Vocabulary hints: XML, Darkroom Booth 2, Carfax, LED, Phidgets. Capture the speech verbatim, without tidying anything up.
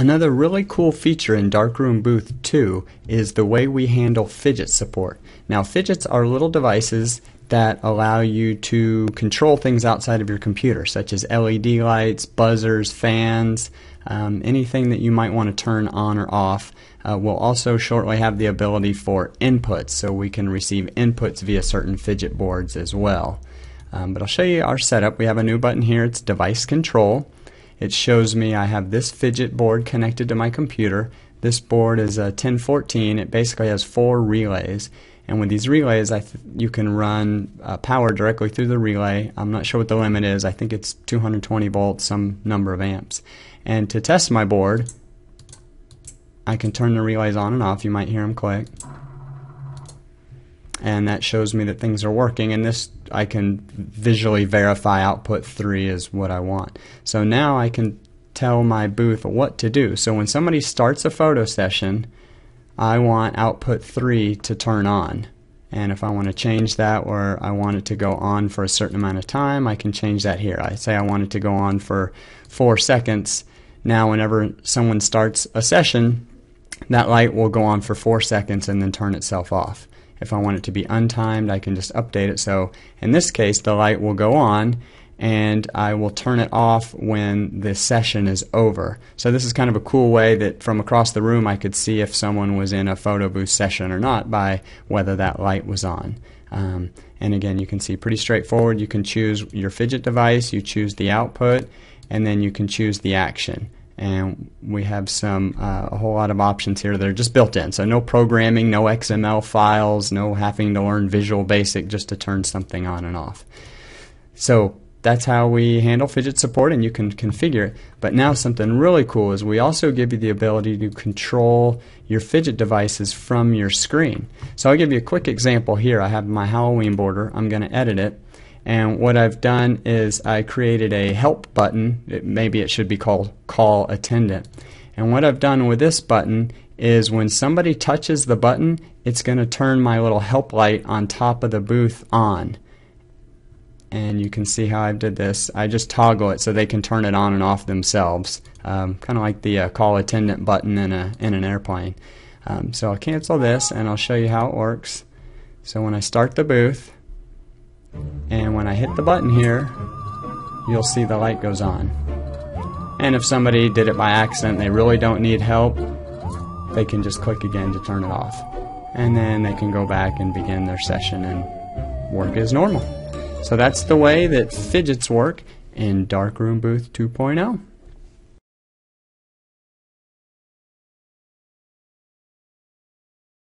Another really cool feature in Darkroom Booth two is the way we handle Phidget support. Now, Phidgets are little devices that allow you to control things outside of your computer, such as L E D lights, buzzers, fans, um, anything that you might want to turn on or off. Uh, we'll also shortly have the ability for inputs, so we can receive inputs via certain Phidget boards as well. Um, but I'll show you our setup. We have a new button here. It's Device Control. It shows me I have this Phidget board connected to my computer. This board is a ten fourteen. It basically has four relays, and with these relays I th you can run uh, power directly through the relay. I'm not sure what the limit is. I think it's two hundred twenty volts, some number of amps. And to test my board, I can turn the relays on and off. You might hear them click, and that shows me that things are working, and this I can visually verify output three is what I want. So now I can tell my booth what to do. So when somebody starts a photo session, I want output three to turn on, and if I want to change that, or I want it to go on for a certain amount of time, I can change that here. I say I want it to go on for four seconds. Now whenever someone starts a session, that light will go on for four seconds and then turn itself off. If I want it to be untimed, I can just update it. So in this case, the light will go on, and I will turn it off when the session is over. So this is kind of a cool way that from across the room I could see if someone was in a photo booth session or not by whether that light was on. Um, and again, you can see pretty straightforward. You can choose your Phidget device, you choose the output, and then you can choose the action. And we have some uh, a whole lot of options here that are just built in. So no programming, no X M L files, no having to learn Visual Basic just to turn something on and off. So that's how we handle Phidget support, and you can configure it. But now something really cool is we also give you the ability to control your Phidget devices from your screen. So I'll give you a quick example here. I have my Halloween border. I'm going to edit it. And what I've done is I created a help button. It, maybe it should be called Call Attendant. And what I've done with this button is when somebody touches the button, it's going to turn my little help light on top of the booth on. And you can see how I did this. I just toggle it so they can turn it on and off themselves, um, kind of like the uh, Call Attendant button in, a, in an airplane. Um, so I'll cancel this, and I'll show you how it works. So when I start the booth, and when I hit the button here, you'll see the light goes on. And if somebody did it by accident, they really don't need help, they can just click again to turn it off. And then they can go back and begin their session and work as normal. So that's the way that Phidgets work in Darkroom Booth two point oh.